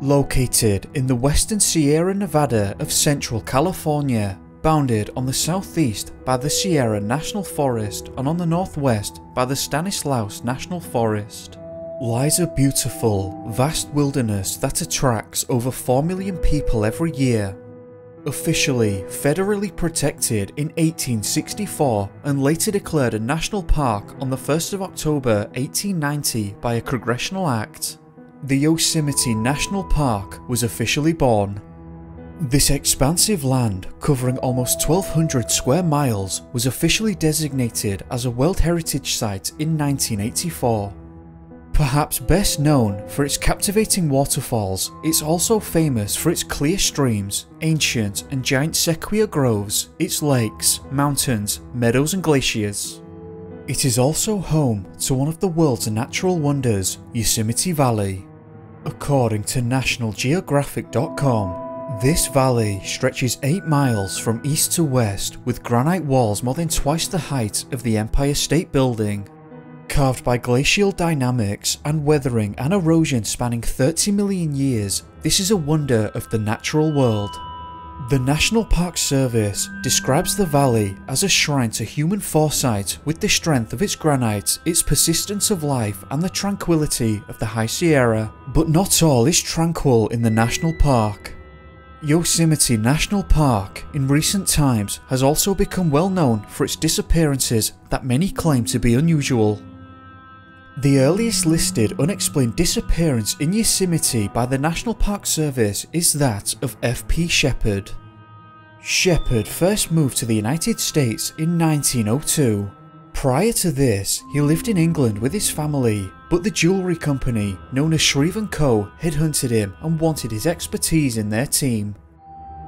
Located in the western Sierra Nevada of central California, bounded on the southeast by the Sierra National Forest and on the northwest by the Stanislaus National Forest, lies a beautiful, vast wilderness that attracts over 4 million people every year. Officially federally protected in 1864 and later declared a national park on the 1st of October 1890 by a congressional act, the Yosemite National Park was officially born. This expansive land, covering almost 1,200 square miles, was officially designated as a World Heritage Site in 1984. Perhaps best known for its captivating waterfalls, it's also famous for its clear streams, ancient and giant sequoia groves, its lakes, mountains, meadows and glaciers. It is also home to one of the world's natural wonders, Yosemite Valley. According to NationalGeographic.com, this valley stretches 8 miles from east to west with granite walls more than twice the height of the Empire State Building. Carved by glacial dynamics and weathering and erosion spanning 30 million years, this is a wonder of the natural world. The National Park Service describes the valley as a shrine to human foresight with the strength of its granite, its persistence of life and the tranquility of the High Sierra. But not all is tranquil in the national park. Yosemite National Park in recent times has also become well known for its disappearances that many claim to be unusual. The earliest listed unexplained disappearance in Yosemite by the National Park Service is that of F.P. Shepard. Shepard first moved to the United States in 1902. Prior to this, he lived in England with his family, but the jewellery company known as Shreve & Co. headhunted him and wanted his expertise in their team.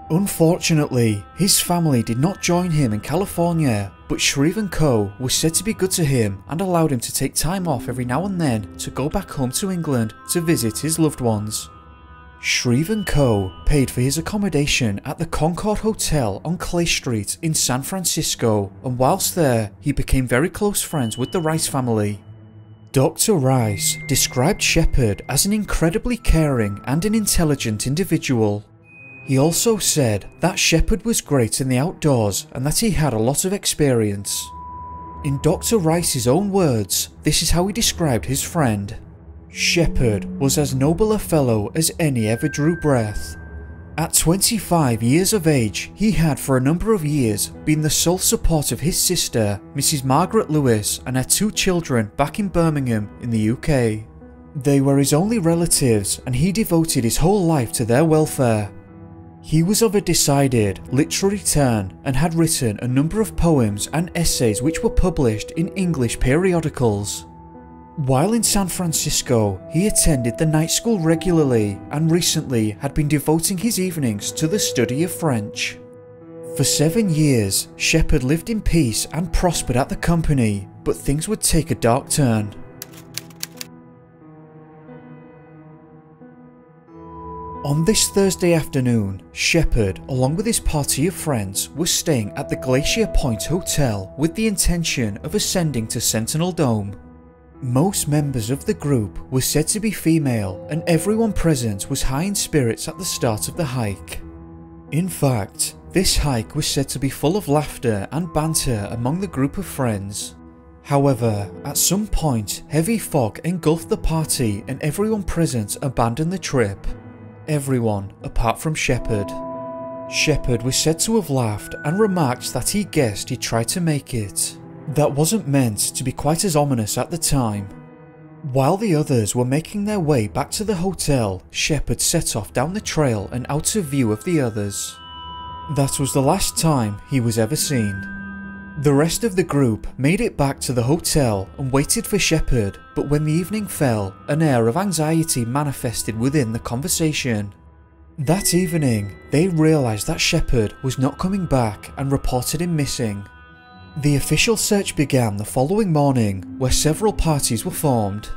Unfortunately, his family did not join him in California, but Shreve & Co. was said to be good to him and allowed him to take time off every now and then to go back home to England to visit his loved ones. Shreve & Co. paid for his accommodation at the Concord Hotel on Clay Street in San Francisco, and whilst there, he became very close friends with the Rice family. Dr. Rice described Shepard as an incredibly caring and an intelligent individual. He also said that Shepard was great in the outdoors and that he had a lot of experience. In Dr. Rice's own words, this is how he described his friend. Shepard was as noble a fellow as any ever drew breath. At 25 years of age, he had for a number of years been the sole support of his sister, Mrs. Margaret Lewis, and her 2 children back in Birmingham in the UK. They were his only relatives and he devoted his whole life to their welfare. He was of a decided literary turn and had written a number of poems and essays which were published in English periodicals. While in San Francisco, he attended the night school regularly and recently had been devoting his evenings to the study of French. For 7 years, Shepard lived in peace and prospered at the company, but things would take a dark turn. On this Thursday afternoon, Shepard, along with his party of friends, was staying at the Glacier Point Hotel with the intention of ascending to Sentinel Dome. Most members of the group were said to be female, and everyone present was high in spirits at the start of the hike. In fact, this hike was said to be full of laughter and banter among the group of friends. However, at some point, heavy fog engulfed the party and everyone present abandoned the trip. Everyone apart from Shepard. Shepard was said to have laughed and remarked that he guessed he'd try to make it. That wasn't meant to be quite as ominous at the time. While the others were making their way back to the hotel, Shepard set off down the trail and out of view of the others. That was the last time he was ever seen. The rest of the group made it back to the hotel and waited for Shepard, but when the evening fell, an air of anxiety manifested within the conversation. That evening, they realised that Shepard was not coming back and reported him missing. The official search began the following morning, where several parties were formed.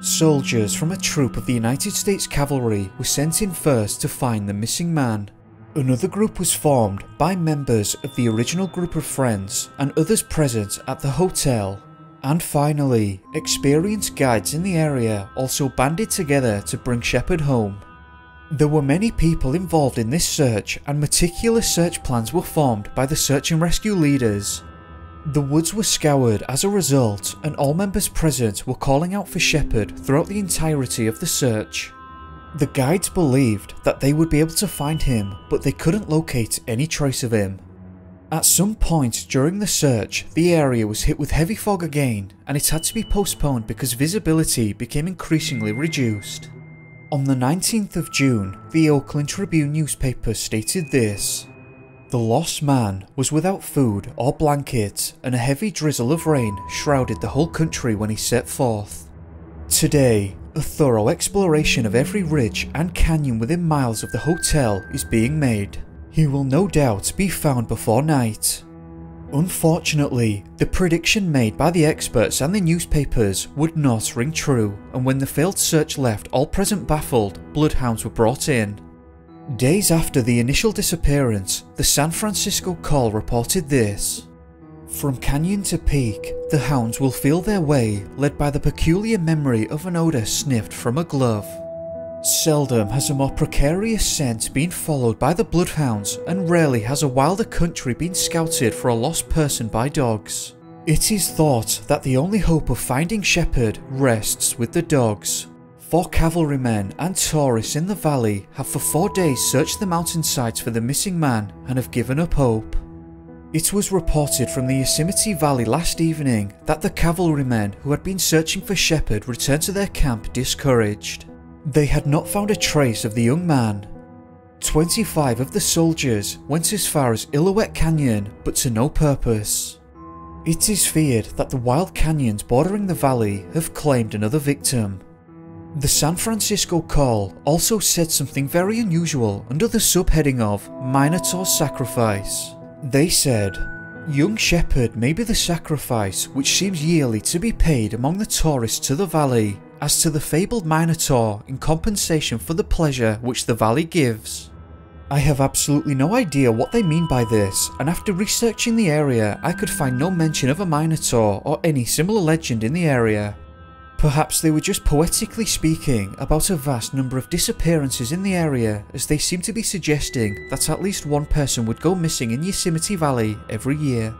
Soldiers from a troop of the United States Cavalry were sent in first to find the missing man. Another group was formed by members of the original group of friends and others present at the hotel. And finally, experienced guides in the area also banded together to bring Shepard home. There were many people involved in this search, and meticulous search plans were formed by the search and rescue leaders. The woods were scoured as a result, and all members present were calling out for Shepard throughout the entirety of the search. The guides believed that they would be able to find him, but they couldn't locate any trace of him. At some point during the search, the area was hit with heavy fog again, and it had to be postponed because visibility became increasingly reduced. On the 19th of June, the Oakland Tribune newspaper stated this: "The lost man was without food or blanket, and a heavy drizzle of rain shrouded the whole country when he set forth. Today, a thorough exploration of every ridge and canyon within miles of the hotel is being made. He will no doubt be found before night." Unfortunately, the prediction made by the experts and the newspapers would not ring true, and when the failed search left all present baffled, bloodhounds were brought in. Days after the initial disappearance, the San Francisco Call reported this: "From canyon to peak, the hounds will feel their way, led by the peculiar memory of an odour sniffed from a glove. Seldom has a more precarious scent been followed by the bloodhounds, and rarely has a wilder country been scouted for a lost person by dogs. It is thought that the only hope of finding Shepard rests with the dogs. 4 cavalrymen and tourists in the valley have for 4 days searched the mountainsides for the missing man and have given up hope. It was reported from the Yosemite Valley last evening that the cavalrymen who had been searching for Shepard returned to their camp discouraged. They had not found a trace of the young man. 25 of the soldiers went as far as Illouette Canyon, but to no purpose. It is feared that the wild canyons bordering the valley have claimed another victim." The San Francisco Call also said something very unusual under the subheading of "Minotaur Sacrifice." They said, "Young Shepard may be the sacrifice which seems yearly to be paid among the tourists to the valley, as to the fabled Minotaur in compensation for the pleasure which the valley gives." I have absolutely no idea what they mean by this, and after researching the area I could find no mention of a Minotaur or any similar legend in the area. Perhaps they were just poetically speaking about a vast number of disappearances in the area, as they seem to be suggesting that at least one person would go missing in Yosemite Valley every year.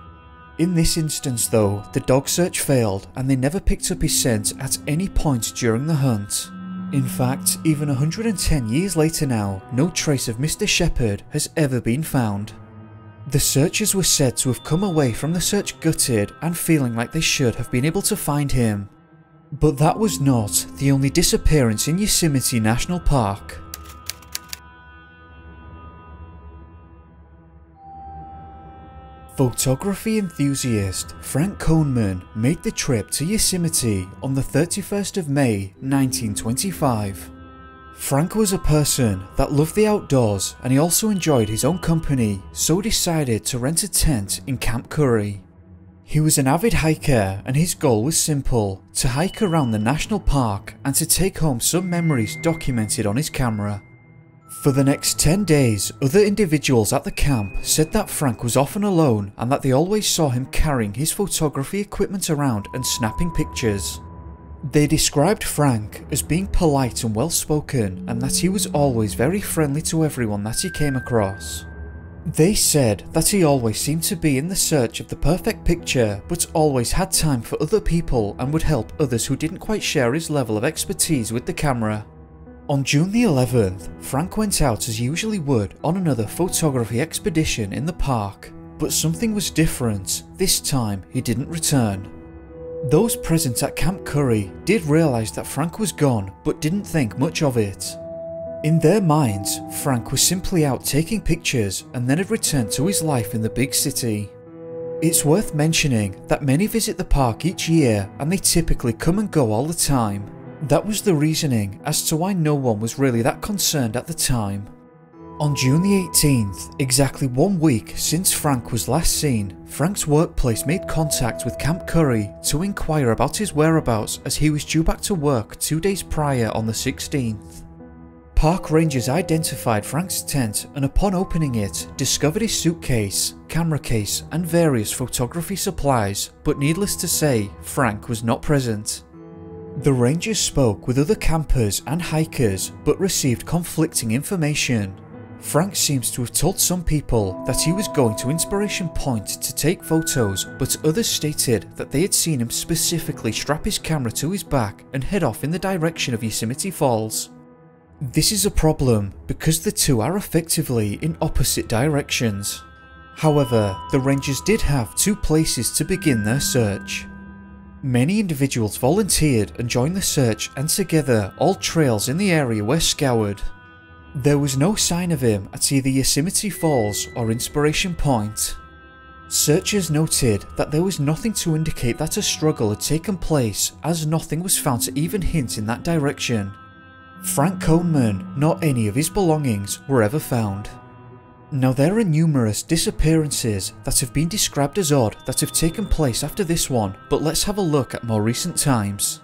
In this instance though, the dog search failed, and they never picked up his scent at any point during the hunt. In fact, even 110 years later now, no trace of Mr. Shepard has ever been found. The searchers were said to have come away from the search gutted and feeling like they should have been able to find him. But that was not the only disappearance in Yosemite National Park. Photography enthusiast Frank Kohnman made the trip to Yosemite on the 31st of May 1925. Frank was a person that loved the outdoors, and he also enjoyed his own company, so decided to rent a tent in Camp Curry. He was an avid hiker, and his goal was simple: to hike around the national park and to take home some memories documented on his camera. For the next 10 days, other individuals at the camp said that Frank was often alone and that they always saw him carrying his photography equipment around and snapping pictures. They described Frank as being polite and well-spoken, and that he was always very friendly to everyone that he came across. They said that he always seemed to be in the search of the perfect picture, but always had time for other people and would help others who didn't quite share his level of expertise with the camera. On June the 11th, Frank went out as he usually would on another photography expedition in the park, but something was different. This time he didn't return. Those present at Camp Curry did realise that Frank was gone, but didn't think much of it. In their minds, Frank was simply out taking pictures and then had returned to his life in the big city. It's worth mentioning that many visit the park each year, and they typically come and go all the time. That was the reasoning as to why no one was really that concerned at the time. On June the 18th, exactly 1 week since Frank was last seen, Frank's workplace made contact with Camp Curry to inquire about his whereabouts as he was due back to work 2 days prior on the 16th. Park rangers identified Frank's tent and upon opening it, discovered his suitcase, camera case and various photography supplies, but needless to say, Frank was not present. The rangers spoke with other campers and hikers but received conflicting information. Frank seems to have told some people that he was going to Inspiration Point to take photos, but others stated that they had seen him specifically strap his camera to his back and head off in the direction of Yosemite Falls. This is a problem because the two are effectively in opposite directions. However, the rangers did have two places to begin their search. Many individuals volunteered and joined the search, and together all trails in the area were scoured. There was no sign of him at either Yosemite Falls or Inspiration Point. Searchers noted that there was nothing to indicate that a struggle had taken place, as nothing was found to even hint in that direction. Frank Kohnman, nor any of his belongings, were ever found. Now, there are numerous disappearances that have been described as odd that have taken place after this one, but let's have a look at more recent times.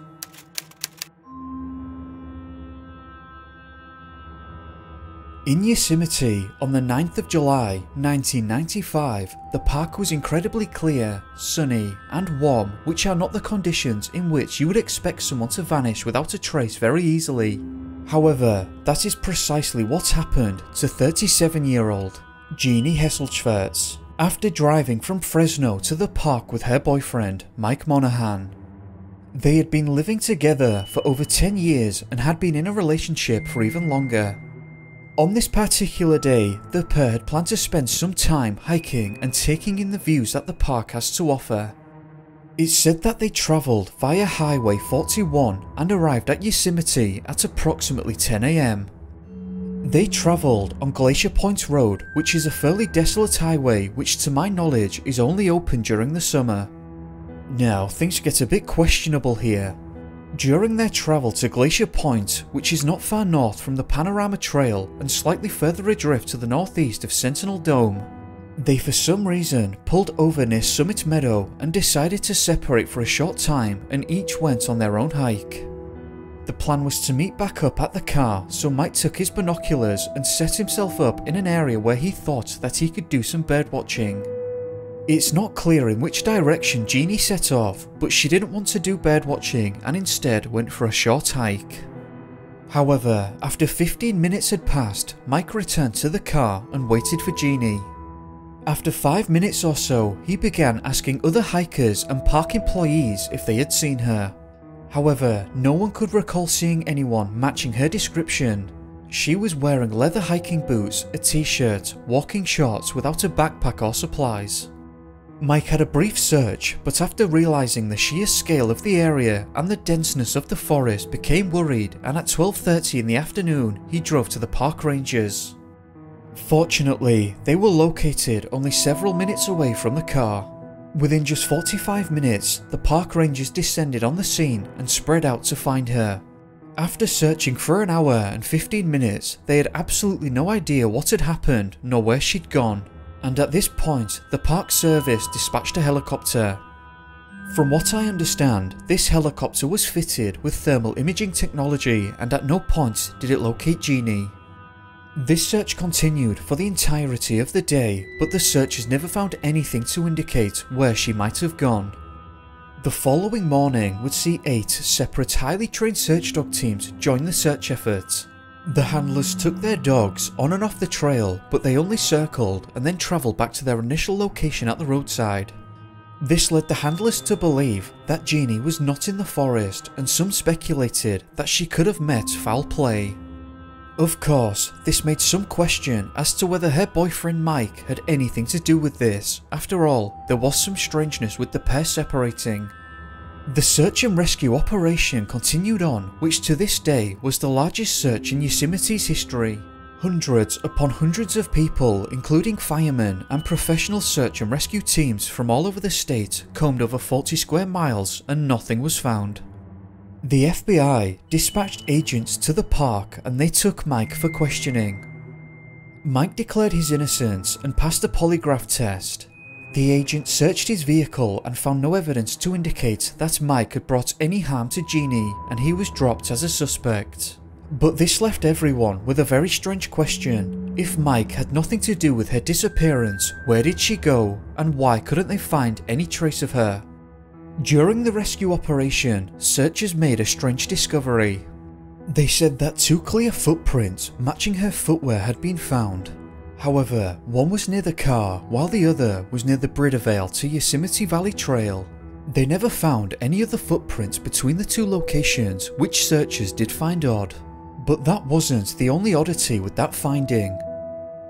In Yosemite, on the 9th of July, 1995, the park was incredibly clear, sunny and warm, which are not the conditions in which you would expect someone to vanish without a trace very easily. However, that is precisely what happened to 37-year-old Jeannie Hesselschwertz after driving from Fresno to the park with her boyfriend, Mike Monahan. They had been living together for over 10 years and had been in a relationship for even longer. On this particular day, the pair had planned to spend some time hiking and taking in the views that the park has to offer. It's said that they travelled via Highway 41 and arrived at Yosemite at approximately 10 AM. They travelled on Glacier Point Road, which is a fairly desolate highway which, to my knowledge, is only open during the summer. Now, things get a bit questionable here. During their travel to Glacier Point, which is not far north from the Panorama Trail and slightly further adrift to the northeast of Sentinel Dome, they for some reason pulled over near Summit Meadow and decided to separate for a short time and each went on their own hike. The plan was to meet back up at the car, so Mike took his binoculars and set himself up in an area where he thought that he could do some birdwatching. It's not clear in which direction Jeannie set off, but she didn't want to do birdwatching and instead went for a short hike. However, after 15 minutes had passed, Mike returned to the car and waited for Jeannie. After 5 minutes or so, he began asking other hikers and park employees if they had seen her. However, no one could recall seeing anyone matching her description. She was wearing leather hiking boots, a t-shirt, walking shorts without a backpack or supplies. Mike had a brief search, but after realising the sheer scale of the area and the denseness of the forest, became worried, and at 12:30 in the afternoon, he drove to the park rangers. Fortunately, they were located only several minutes away from the car. Within just 45 minutes, the park rangers descended on the scene and spread out to find her. After searching for an hour and 15 minutes, they had absolutely no idea what had happened nor where she'd gone. And at this point, the Park Service dispatched a helicopter. From what I understand, this helicopter was fitted with thermal imaging technology and at no point did it locate Jeannie. This search continued for the entirety of the day, but the searchers never found anything to indicate where she might have gone. The following morning would see 8 separate highly trained search dog teams join the search effort. The handlers took their dogs on and off the trail, but they only circled and then travelled back to their initial location at the roadside. This led the handlers to believe that Jeannie was not in the forest, and some speculated that she could have met foul play. Of course, this made some question as to whether her boyfriend Mike had anything to do with this. After all, there was some strangeness with the pair separating. The search and rescue operation continued on, which to this day was the largest search in Yosemite's history. Hundreds upon hundreds of people, including firemen and professional search and rescue teams from all over the state, combed over 40 square miles and nothing was found. The FBI dispatched agents to the park and they took Mike for questioning. Mike declared his innocence and passed a polygraph test. The agent searched his vehicle and found no evidence to indicate that Mike had brought any harm to Jeannie, and he was dropped as a suspect. But this left everyone with a very strange question. If Mike had nothing to do with her disappearance, where did she go, and why couldn't they find any trace of her? During the rescue operation, searchers made a strange discovery. They said that two clear footprints matching her footwear had been found. However, one was near the car, while the other was near the Bridalveil to Yosemite Valley Trail. They never found any other footprints between the two locations, which searchers did find odd. But that wasn't the only oddity with that finding.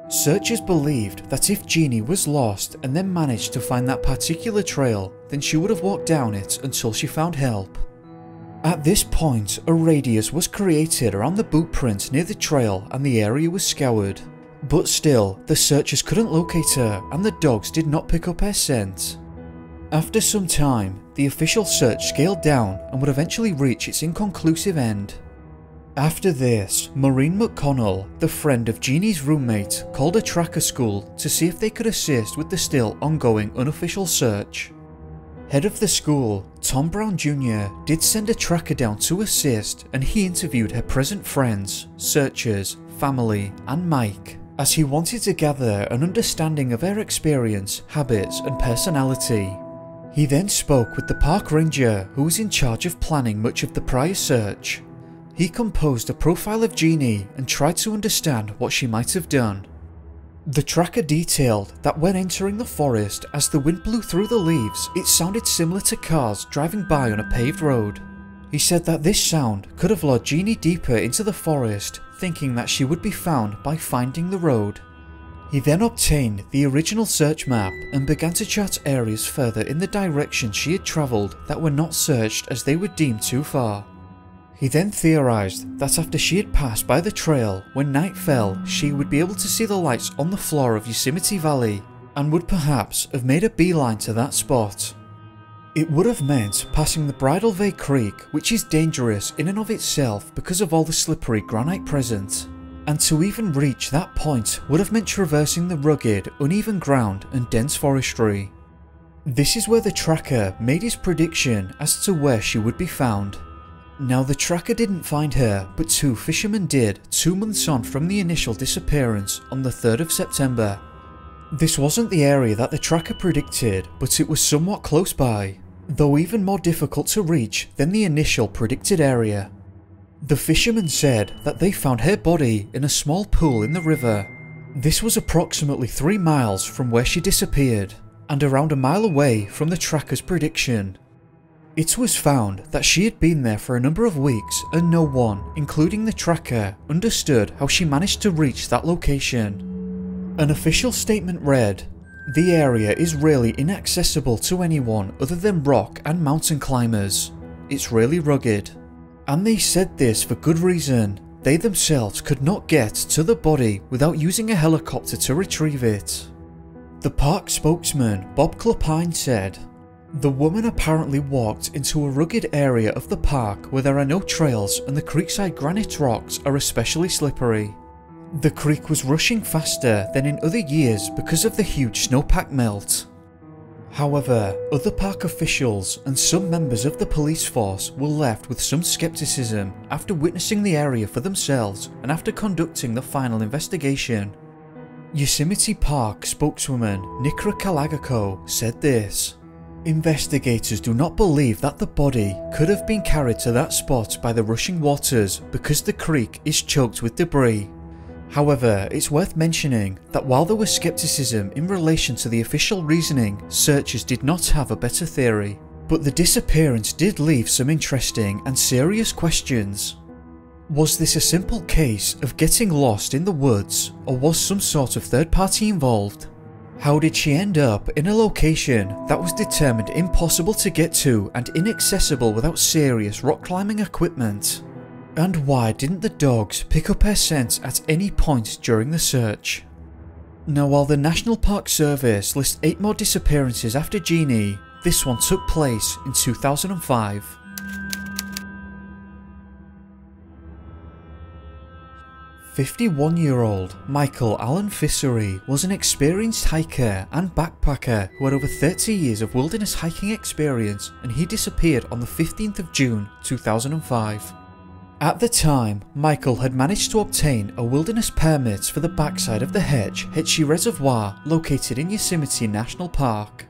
Searchers believed that if Jeannie was lost and then managed to find that particular trail, then she would have walked down it until she found help. At this point, a radius was created around the boot print near the trail and the area was scoured. But still, the searchers couldn't locate her and the dogs did not pick up her scent. After some time, the official search scaled down and would eventually reach its inconclusive end. After this, Maureen McConnell, the friend of Jeannie's roommate, called a tracker school to see if they could assist with the still ongoing unofficial search. Head of the school, Tom Brown Jr., did send a tracker down to assist, and he interviewed her present friends, searchers, family, and Mike, as he wanted to gather an understanding of her experience, habits, and personality. He then spoke with the park ranger, who was in charge of planning much of the prior search. He composed a profile of Jeannie and tried to understand what she might have done. The tracker detailed that when entering the forest, as the wind blew through the leaves, it sounded similar to cars driving by on a paved road. He said that this sound could have lured Jeannie deeper into the forest, thinking that she would be found by finding the road. He then obtained the original search map and began to chart areas further in the direction she had travelled that were not searched as they were deemed too far. He then theorised that after she had passed by the trail, when night fell, she would be able to see the lights on the floor of Yosemite Valley and would perhaps have made a beeline to that spot. It would have meant passing the Bridalveil Creek, which is dangerous in and of itself because of all the slippery granite present. And to even reach that point would have meant traversing the rugged, uneven ground and dense forestry. This is where the tracker made his prediction as to where she would be found. Now, the tracker didn't find her, but two fishermen did, 2 months on from the initial disappearance on the 3rd of September. This wasn't the area that the tracker predicted, but it was somewhat close by, though even more difficult to reach than the initial predicted area. The fishermen said that they found her body in a small pool in the river. This was approximately 3 miles from where she disappeared, and around a mile away from the tracker's prediction. It was found that she had been there for a number of weeks and no one, including the tracker, understood how she managed to reach that location. An official statement read, "The area is really inaccessible to anyone other than rock and mountain climbers. It's really rugged." And they said this for good reason. They themselves could not get to the body without using a helicopter to retrieve it. The park spokesman, Bob Clopine, said, "The woman apparently walked into a rugged area of the park where there are no trails and the creekside granite rocks are especially slippery. The creek was rushing faster than in other years because of the huge snowpack melt." However, other park officials and some members of the police force were left with some skepticism after witnessing the area for themselves and after conducting the final investigation. Yosemite Park spokeswoman Nikra Kalagako said this, "Investigators do not believe that the body could have been carried to that spot by the rushing waters because the creek is choked with debris." However, it's worth mentioning that while there was skepticism in relation to the official reasoning, searchers did not have a better theory. But the disappearance did leave some interesting and serious questions. Was this a simple case of getting lost in the woods, or was some sort of third party involved? How did she end up in a location that was determined impossible to get to and inaccessible without serious rock climbing equipment? And why didn't the dogs pick up her scent at any point during the search? Now, while the National Park Service lists 8 more disappearances after Jeannie, this one took place in 2005. 51-year-old Michael Allen Fissery was an experienced hiker and backpacker who had over 30 years of wilderness hiking experience, and he disappeared on the 15th of June 2005. At the time, Michael had managed to obtain a wilderness permit for the backside of the Hetch Hetchy Reservoir located in Yosemite National Park.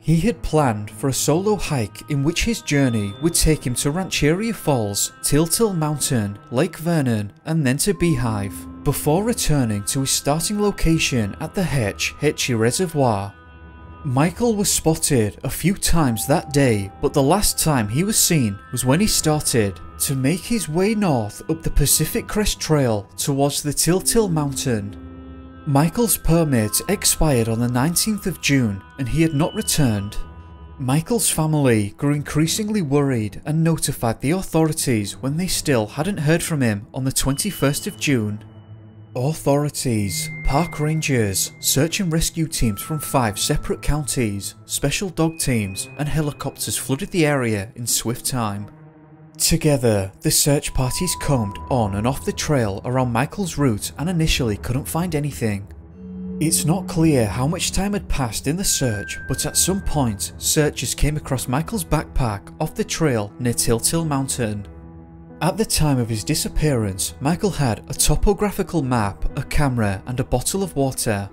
He had planned for a solo hike in which his journey would take him to Rancheria Falls, Tiltil Mountain, Lake Vernon, and then to Beehive, before returning to his starting location at the Hetch Hetchy Reservoir. Michael was spotted a few times that day, but the last time he was seen was when he started to make his way north up the Pacific Crest Trail towards the Tiltil Mountain. Michael's permit expired on the 19th of June and he had not returned. Michael's family grew increasingly worried and notified the authorities when they still hadn't heard from him on the 21st of June. Authorities, park rangers, search and rescue teams from 5 separate counties, special dog teams and helicopters flooded the area in swift time. Together, the search parties combed on and off the trail around Michael's route and initially couldn't find anything. It's not clear how much time had passed in the search, but at some point, searchers came across Michael's backpack off the trail near Tiltil Mountain. At the time of his disappearance, Michael had a topographical map, a camera, and a bottle of water.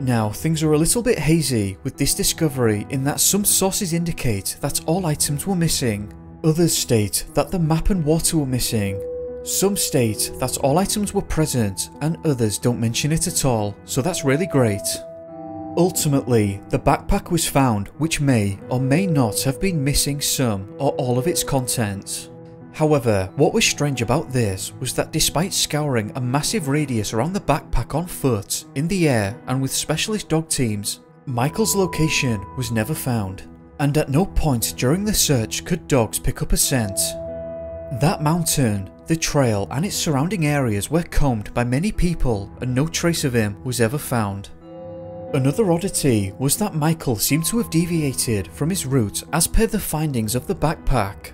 Now, things are a little bit hazy with this discovery in that some sources indicate that all items were missing. Others state that the map and water were missing. Some state that all items were present and others don't mention it at all, so that's really great. Ultimately, the backpack was found, which may or may not have been missing some or all of its contents. However, what was strange about this was that despite scouring a massive radius around the backpack on foot, in the air and with specialist dog teams, Michael's location was never found. And at no point during the search could dogs pick up a scent. That mountain, the trail and its surrounding areas were combed by many people and no trace of him was ever found. Another oddity was that Michael seemed to have deviated from his route as per the findings of the backpack.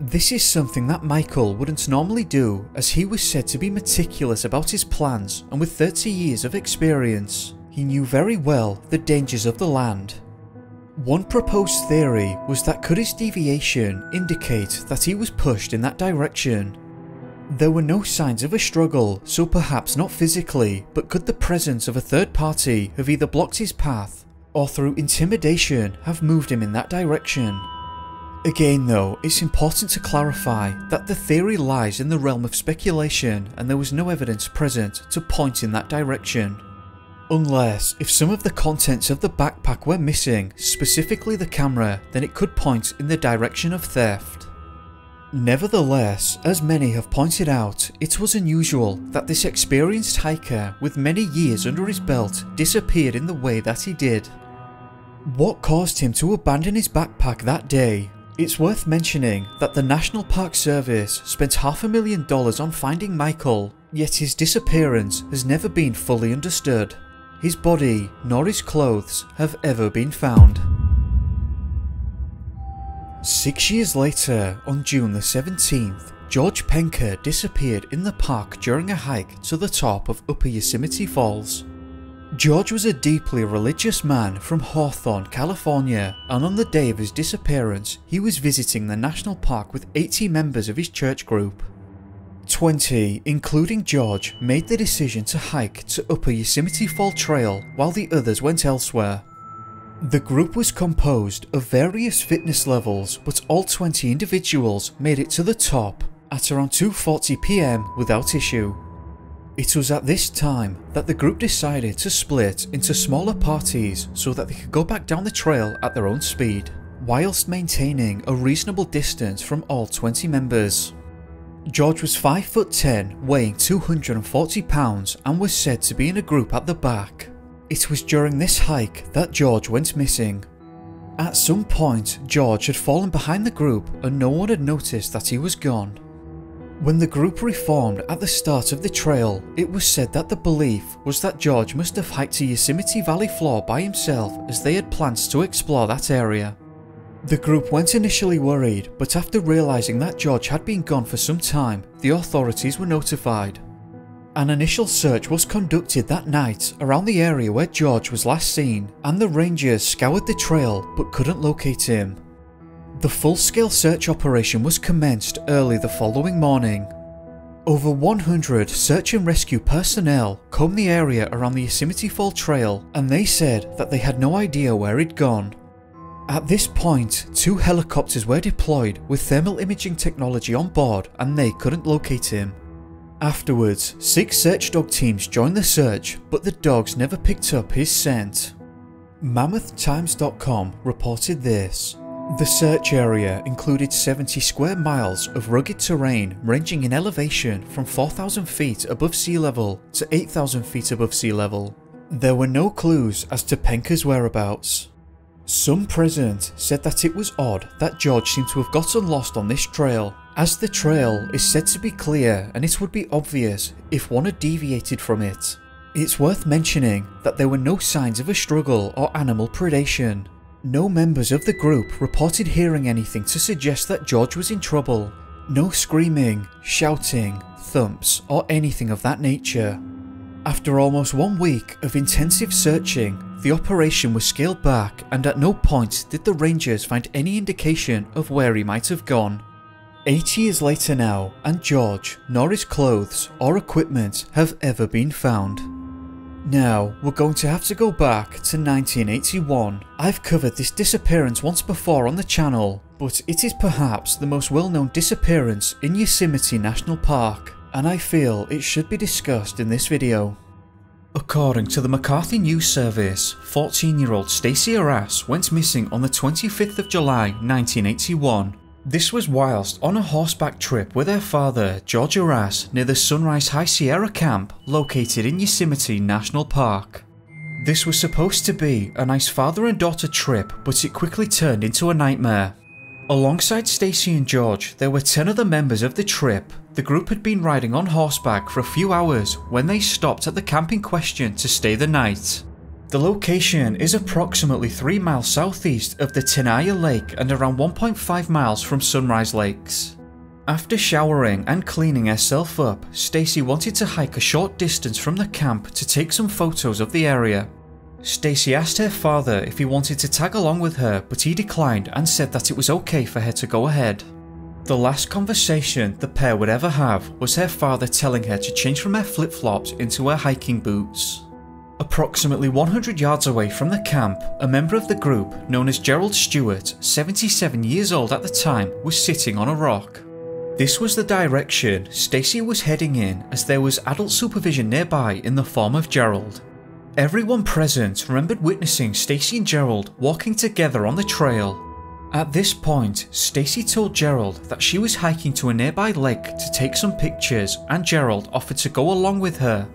This is something that Michael wouldn't normally do, as he was said to be meticulous about his plans, and with 30 years of experience, he knew very well the dangers of the land. One proposed theory was that could his deviation indicate that he was pushed in that direction? There were no signs of a struggle, so perhaps not physically, but could the presence of a third party have either blocked his path, or through intimidation have moved him in that direction? Again though, it's important to clarify that the theory lies in the realm of speculation and there was no evidence present to point in that direction. Unless, if some of the contents of the backpack were missing, specifically the camera, then it could point in the direction of theft. Nevertheless, as many have pointed out, it was unusual that this experienced hiker with many years under his belt disappeared in the way that he did. What caused him to abandon his backpack that day? It's worth mentioning that the National Park Service spent $500,000 on finding Michael, yet his disappearance has never been fully understood. His body, nor his clothes, have ever been found. 6 years later, on June the 17th, George Penker disappeared in the park during a hike to the top of Upper Yosemite Falls. George was a deeply religious man from Hawthorne, California, and on the day of his disappearance, he was visiting the national park with 80 members of his church group. 20, including George, made the decision to hike to Upper Yosemite Fall Trail while the others went elsewhere. The group was composed of various fitness levels, but all 20 individuals made it to the top at around 2:40 p.m. without issue. It was at this time that the group decided to split into smaller parties so that they could go back down the trail at their own speed, whilst maintaining a reasonable distance from all 20 members. George was 5'10", weighing 240 pounds and was said to be in a group at the back. It was during this hike that George went missing. At some point, George had fallen behind the group and no one had noticed that he was gone. When the group reformed at the start of the trail, it was said that the belief was that George must have hiked to Yosemite Valley floor by himself, as they had plans to explore that area. The group weren't initially worried, but after realizing that George had been gone for some time, the authorities were notified. An initial search was conducted that night around the area where George was last seen, and the rangers scoured the trail but couldn't locate him. The full-scale search operation was commenced early the following morning. Over 100 search and rescue personnel combed the area around the Yosemite Fall Trail, and they said that they had no idea where he'd gone. At this point, 2 helicopters were deployed with thermal imaging technology on board, and they couldn't locate him. Afterwards, 6 search dog teams joined the search, but the dogs never picked up his scent. MammothTimes.com reported this. The search area included 70 square miles of rugged terrain ranging in elevation from 4,000 feet above sea level to 8,000 feet above sea level. There were no clues as to Penka's whereabouts. Some present said that it was odd that George seemed to have gotten lost on this trail, as the trail is said to be clear and it would be obvious if one had deviated from it. It's worth mentioning that there were no signs of a struggle or animal predation. No members of the group reported hearing anything to suggest that George was in trouble. No screaming, shouting, thumps, or anything of that nature. After almost 1 week of intensive searching, the operation was scaled back, and at no point did the rangers find any indication of where he might have gone. 8 years later now, and George, nor his clothes or equipment have ever been found. Now, we're going to have to go back to 1981. I've covered this disappearance once before on the channel, but it is perhaps the most well-known disappearance in Yosemite National Park, and I feel it should be discussed in this video. According to the McCarthy News Service, 14-year-old Stacey Arras went missing on the 25th of July 1981. This was whilst on a horseback trip with her father, George Arras, near the Sunrise High Sierra camp located in Yosemite National Park. This was supposed to be a nice father and daughter trip, but it quickly turned into a nightmare. Alongside Stacey and George, there were 10 other members of the trip. The group had been riding on horseback for a few hours when they stopped at the camp in question to stay the night. The location is approximately 3 miles southeast of the Tenaya Lake and around 1.5 miles from Sunrise Lakes. After showering and cleaning herself up, Stacey wanted to hike a short distance from the camp to take some photos of the area. Stacey asked her father if he wanted to tag along with her, but he declined and said that it was okay for her to go ahead. The last conversation the pair would ever have was her father telling her to change from her flip-flops into her hiking boots. Approximately 100 yards away from the camp, a member of the group, known as Gerald Stewart, 77 years old at the time, was sitting on a rock. This was the direction Stacey was heading in, as there was adult supervision nearby in the form of Gerald. Everyone present remembered witnessing Stacey and Gerald walking together on the trail. At this point, Stacey told Gerald that she was hiking to a nearby lake to take some pictures, and Gerald offered to go along with her.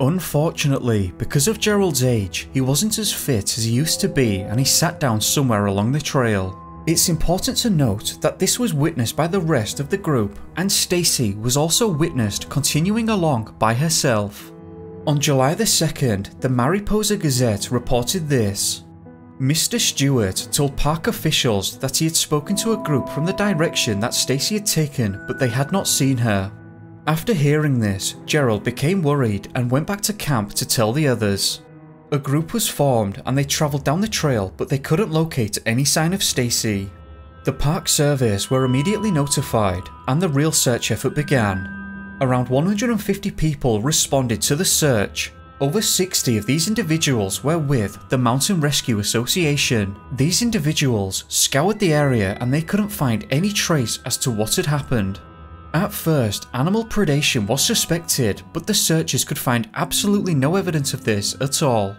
Unfortunately, because of Gerald's age, he wasn't as fit as he used to be, and he sat down somewhere along the trail. It's important to note that this was witnessed by the rest of the group, and Stacey was also witnessed continuing along by herself. On July the 2nd, the Mariposa Gazette reported this. Mr. Stewart told park officials that he had spoken to a group from the direction that Stacey had taken, but they had not seen her. After hearing this, Gerald became worried and went back to camp to tell the others. A group was formed and they travelled down the trail, but they couldn't locate any sign of Stacey. The Park Service were immediately notified, and the real search effort began. Around 150 people responded to the search. Over 60 of these individuals were with the Mountain Rescue Association. These individuals scoured the area and they couldn't find any trace as to what had happened. At first, animal predation was suspected, but the searchers could find absolutely no evidence of this at all.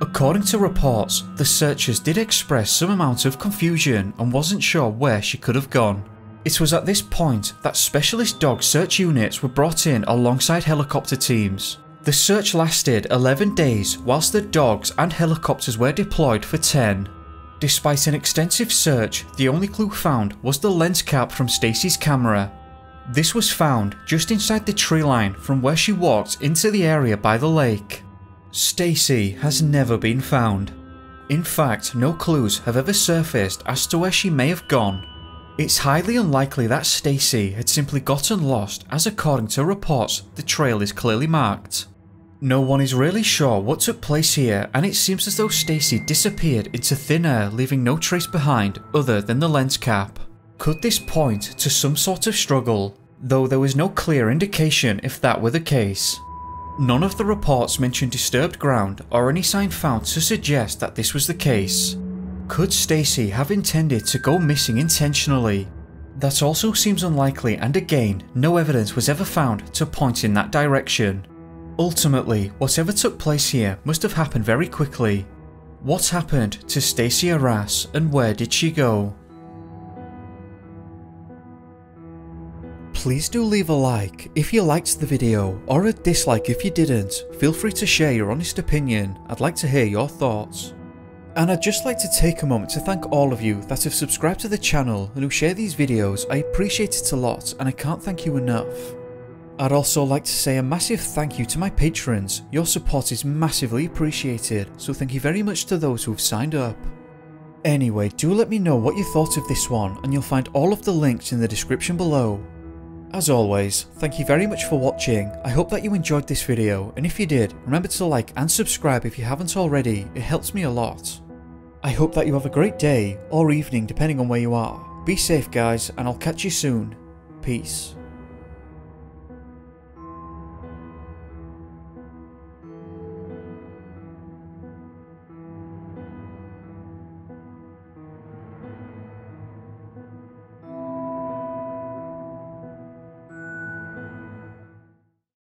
According to reports, the searchers did express some amount of confusion and wasn't sure where she could have gone. It was at this point that specialist dog search units were brought in alongside helicopter teams. The search lasted 11 days, whilst the dogs and helicopters were deployed for 10. Despite an extensive search, the only clue found was the lens cap from Stacey's camera. This was found just inside the tree line from where she walked into the area by the lake. Stacey has never been found. In fact, no clues have ever surfaced as to where she may have gone. It's highly unlikely that Stacey had simply gotten lost, as according to reports, the trail is clearly marked. No one is really sure what took place here, and it seems as though Stacey disappeared into thin air, leaving no trace behind other than the lens cap. Could this point to some sort of struggle, though there was no clear indication if that were the case. None of the reports mentioned disturbed ground or any sign found to suggest that this was the case. Could Stacey have intended to go missing intentionally? That also seems unlikely, and again, no evidence was ever found to point in that direction. Ultimately, whatever took place here must have happened very quickly. What happened to Stacey Arras, and where did she go? Please do leave a like if you liked the video, or a dislike if you didn't. Feel free to share your honest opinion, I'd like to hear your thoughts. And I'd just like to take a moment to thank all of you that have subscribed to the channel and who share these videos. I appreciate it a lot, and I can't thank you enough. I'd also like to say a massive thank you to my patrons. Your support is massively appreciated, so thank you very much to those who've signed up. Anyway, do let me know what you thought of this one, and you'll find all of the links in the description below. As always, thank you very much for watching. I hope that you enjoyed this video, and if you did, remember to like and subscribe if you haven't already, it helps me a lot. I hope that you have a great day, or evening depending on where you are. Be safe guys, and I'll catch you soon. Peace.